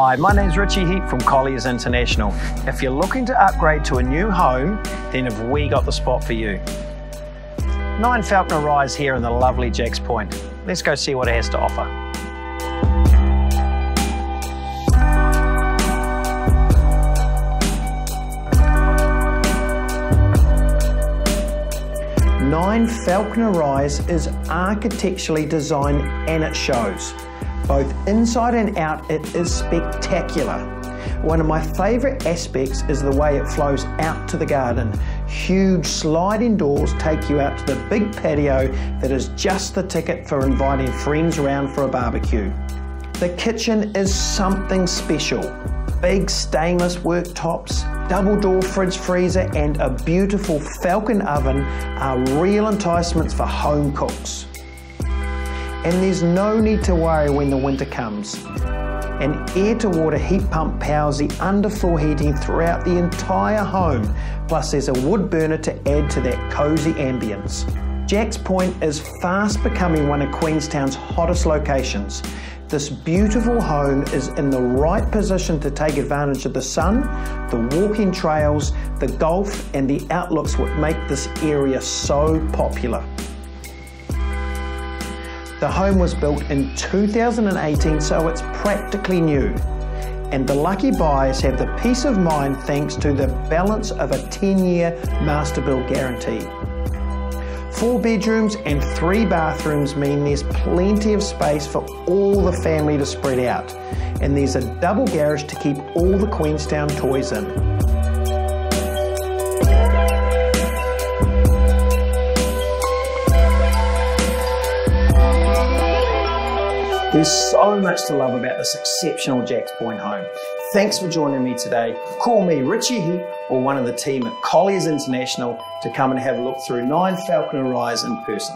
Hi, my name's Richie Heap from Colliers International. If you're looking to upgrade to a new home, then have we got the spot for you. 9 Falconer Rise here in the lovely Jack's Point. Let's go see what it has to offer. Falconer Rise is architecturally designed and it shows. Both inside and out, it is spectacular. One of my favourite aspects is the way it flows out to the garden. Huge sliding doors take you out to the big patio that is just the ticket for inviting friends around for a barbecue. The kitchen is something special. Big stainless worktops, double door fridge freezer and a beautiful Falcon oven are real enticements for home cooks. And there's no need to worry when the winter comes. An air-to-water heat pump powers the underfloor heating throughout the entire home, plus there's a wood burner to add to that cosy ambience. Jack's Point is fast becoming one of Queenstown's hottest locations. This beautiful home is in the right position to take advantage of the sun, the walking trails, the golf and the outlooks which make this area so popular. The home was built in 2018, so it's practically new. And the lucky buyers have the peace of mind thanks to the balance of a 10-year Masterbuild guarantee. 4 bedrooms and 3 bathrooms mean there's plenty of space for all the family to spread out. And there's a double garage to keep all the Queenstown toys in. There's so much to love about this exceptional Jack's Point home. Thanks for joining me today. Call me Richie Heap or one of the team at Colliers International to come and have a look through 9 Falconer Rise in person.